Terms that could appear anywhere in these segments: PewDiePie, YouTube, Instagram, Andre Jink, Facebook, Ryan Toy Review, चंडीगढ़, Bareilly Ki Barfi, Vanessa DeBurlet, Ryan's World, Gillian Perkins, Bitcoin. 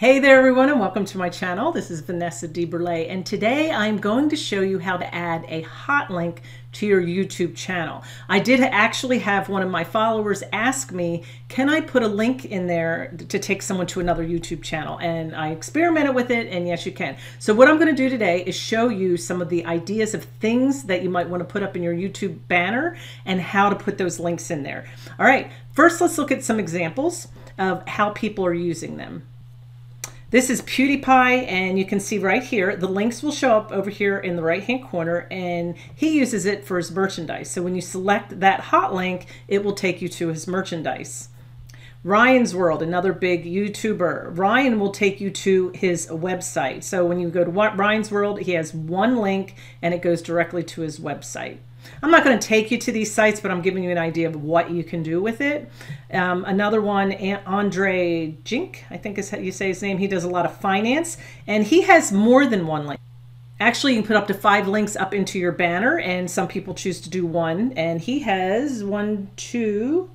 Hey there everyone, and welcome to my channel. This is Vanessa DeBurlet, and today I'm going to show you how to add a hot link to your YouTube channel. I did actually have one of my followers ask me, can I put a link in there to take someone to another YouTube channel? And I experimented with it, and yes you can. So what I'm going to do today is show you some of the ideas of things that you might want to put up in your YouTube banner and how to put those links in there. All right, first let's look at some examples of how people are using them. This is PewDiePie, and you can see right here, the links will show up over here in the right-hand corner, and he uses it for his merchandise. So when you select that hot link, it will take you to his merchandise. Ryan's World, another big YouTuber. Ryan will take you to his website. So when you go to Ryan's World, he has one link, and it goes directly to his website. I'm not going to take you to these sites, but I'm giving you an idea of what you can do with it. Another one, Andre Jink, I think is how you say his name. He does a lot of finance, and he has more than one link. Actually, you can put up to 5 links up into your banner, and some people choose to do one, and he has 1, 2.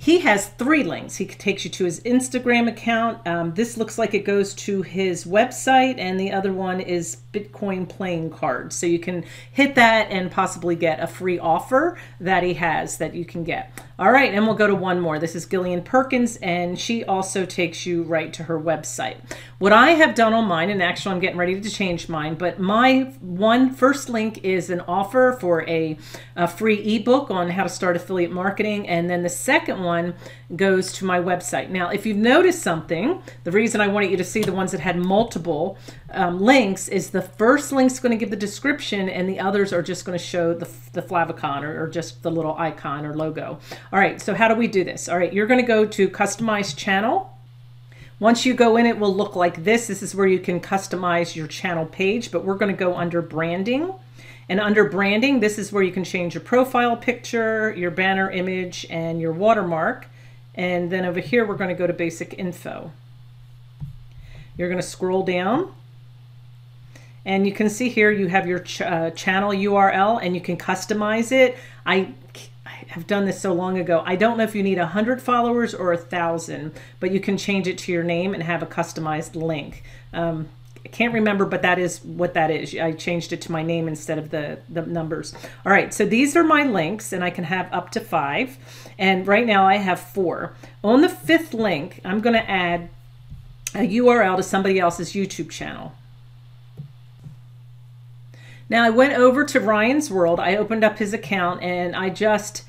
He has 3 links. He takes you to his Instagram account. This looks like it goes to his website, and the other one is Bitcoin playing cards. So you can hit that and possibly get a free offer that he has that you can get. All right, and we'll go to one more. This is Gillian Perkins, and she also takes you right to her website. What I have done on mine, and actually I'm getting ready to change mine, but my first link is an offer for a free ebook on how to start affiliate marketing, and then the second one goes to my website. Now, if you've noticed something, the reason I wanted you to see the ones that had multiple links is the first link's going to give the description, and the others are just going to show the flavicon or just the little icon or logo. All right, so how do we do this? All right, you're going to go to Customize Channel. Once you go in, it will look like this. This is where you can customize your channel page, but we're going to go under Branding. And under Branding, this is where you can change your profile picture, your banner image, and your watermark. And then over here, we're going to go to Basic Info. You're going to scroll down, and you can see here you have your channel URL, and you can customize it. I've done this so long ago. I don't know if you need 100 followers or 1,000, but you can change it to your name and have a customized link. I can't remember, but that is what that is. I changed it to my name instead of the numbers. All right, so these are my links, and I can have up to 5. And right now I have 4. On the 5th link, I'm going to add a URL to somebody else's YouTube channel. Now I went over to Ryan's World. I opened up his account, and I just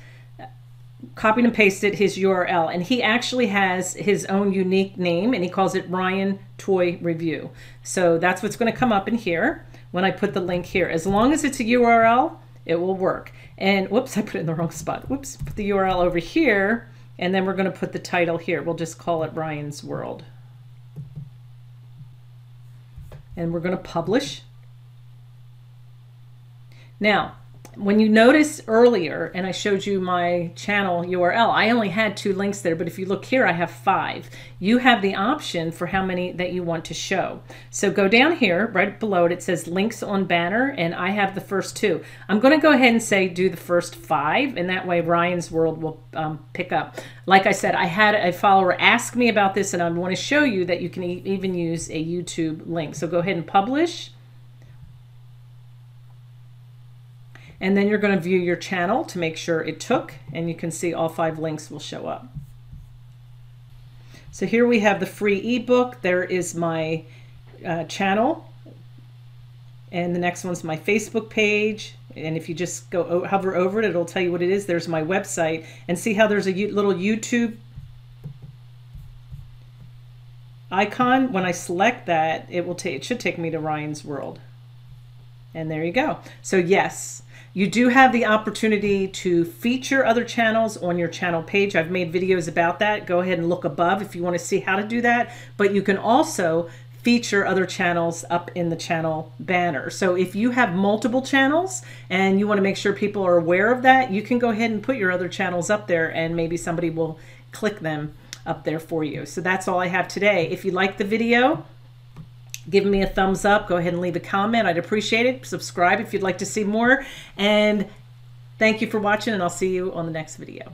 copied and pasted his URL, and he actually has his own unique name, and he calls it Ryan Toy Review. So that's what's going to come up in here when I put the link here. As long as it's a URL, it will work. And whoops, I put it in the wrong spot. Whoops, put the URL over here, and then we're going to put the title here. We'll just call it Ryan's World. And we're going to publish. Now, when you notice earlier, and I showed you my channel URL, I only had 2 links there, but if you look here, I have 5. You have the option for how many that you want to show. So go down here, right below it, it says links on banner, and I have the first 2. I'm going to go ahead and say do the first 5, and that way Ryan's World will pick up. Like I said, I had a follower ask me about this, and I want to show you that you can even use a YouTube link. So go ahead and publish. And then you're going to view your channel to make sure it took, and you can see all 5 links will show up. So here we have the free ebook. There is my channel, and the next one's my Facebook page. And if you just go hover over it, it'll tell you what it is. There's my website, and see how there's a little YouTube icon. When I select that, it should take me to Ryan's World. And there you go. So yes, you do have the opportunity to feature other channels on your channel page. I've made videos about that. Go ahead and look above if you want to see how to do that. But you can also feature other channels up in the channel banner. So if you have multiple channels and you want to make sure people are aware of that, you can go ahead and put your other channels up there, and maybe somebody will click them up there for you. So that's all I have today. If you like the video, give me a thumbs up. Go ahead and leave a comment. I'd appreciate it. Subscribe if you'd like to see more. And thank you for watching, and I'll see you on the next video.